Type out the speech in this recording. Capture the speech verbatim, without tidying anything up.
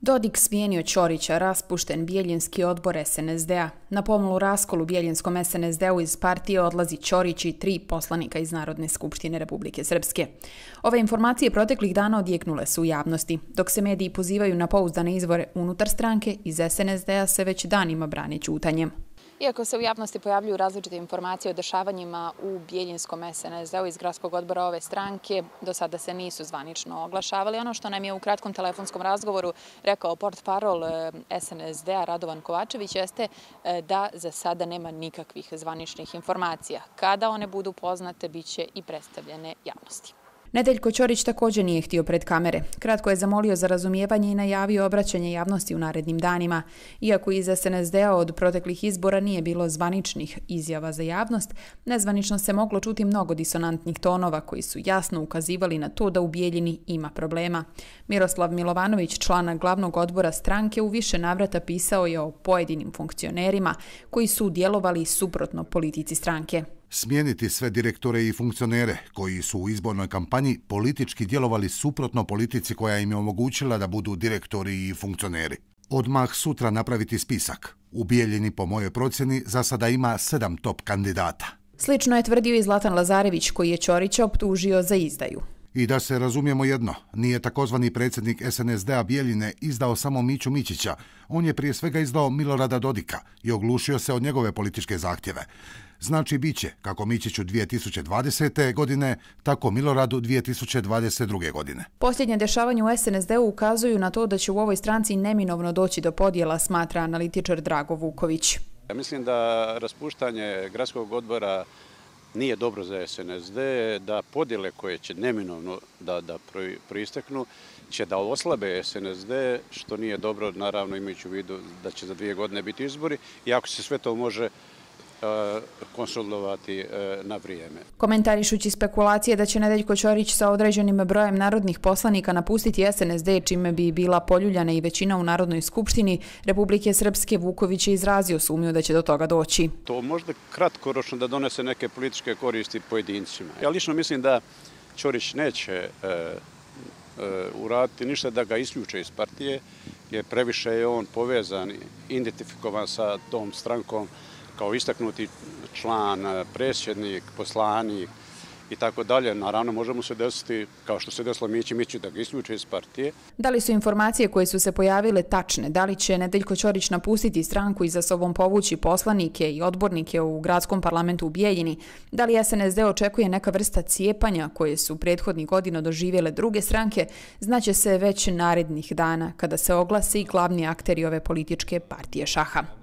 Dodik smijenio Ćorića, raspušten bijeljinski odbor S N S D-a. Na pomolu raskolu bijeljinskom S N S D-u iz partije odlazi Ćorić i tri poslanika iz Narodne skupštine Republike Srpske. Ove informacije proteklih dana odjeknule su u javnosti. Dok se mediji pozivaju na pouzdane izvore unutar stranke, iz S N S D-a se već danima brani ćutanjem. Iako se u javnosti pojavljuju različite informacije o dešavanjima u bijeljinskom S N S D-u iz gradskog odbora ove stranke, do sada se nisu zvanično oglašavali. Ono što nam je u kratkom telefonskom razgovoru rekao portparol S N S D-a Radovan Kovačević jeste da za sada nema nikakvih zvaničnih informacija. Kada one budu poznate, bit će i predstavljene javnosti. Nedeljko Ćorić također nije htio pred kamere. Kratko je zamolio za razumijevanje i najavio obraćanje javnosti u narednim danima. Iako iz S N S D-a od proteklih izbora nije bilo zvaničnih izjava za javnost, nezvanično se moglo čuti mnogo disonantnih tonova koji su jasno ukazivali na to da u Bijeljini ima problema. Miroslav Milovanović, član glavnog odbora stranke, u više navrata pisao je o pojedinim funkcionerima koji su djelovali suprotno politici stranke. Smijeniti sve direktore i funkcionere koji su u izbornoj kampanji politički djelovali suprotno politici koja im je omogućila da budu direktori i funkcioneri. Odmah sutra napraviti spisak. U Bijeljini, po mojoj procjeni, za sada ima sedam top kandidata. Slično je tvrdio i Zlatan Lazarević, koji je Ćorića optužio za izdaju. I da se razumijemo jedno, nije takozvani predsjednik S N S D-a Bijeljine izdao samo Miću Mićića, on je prije svega izdao Milorada Dodika i oglušio se od njegove političke zahtjeve. Znači bit će kako Mićiću dvije tisuće dvadesete. godine, tako Miloradu dvije tisuće dvadeset druge. godine. Posljednje dešavanje u S N S D-u ukazuju na to da će u ovoj stranci neminovno doći do podjela, smatra analitičar Drago Vuković. Ja mislim da raspuštanje gradskog odbora nije dobro za S N S D, da podjele koje će neminovno da, da proisteknu će da oslabe S N S D, što nije dobro, naravno imajući u vidu da će za dvije godine biti izbori, i ako se sve to može konsolidovati na vrijeme. Komentarišući spekulacije da će Nedeljko Ćorić sa određenim brojem narodnih poslanika napustiti S N S D, čime bi bila poljuljana i većina u Narodnoj skupštini Republike Srpske, Vuković je izrazio sumnju da će do toga doći. To možda kratkoročno da donese neke političke koristi pojedincima. Ja lično mislim da Ćorić neće uraditi ništa da ga isključe iz partije, jer previše je on povezan, identifikovan sa tom strankom kao istaknuti član, predsjednik, poslanik i tako dalje. Naravno, možemo se desiti, kao što se desilo Mići Mićiću, da ga isključe iz partije. Da li su informacije koje su se pojavile tačne? Da li će Nedeljko Ćorić napustiti stranku i za sobom povući poslanike i odbornike u gradskom parlamentu u Bijeljini? Da li S N S D očekuje neka vrsta cijepanja koje su prethodnih godina doživjele druge stranke? Znaće se već narednih dana, kada se oglasi glavni akteri ove političke partije šaha.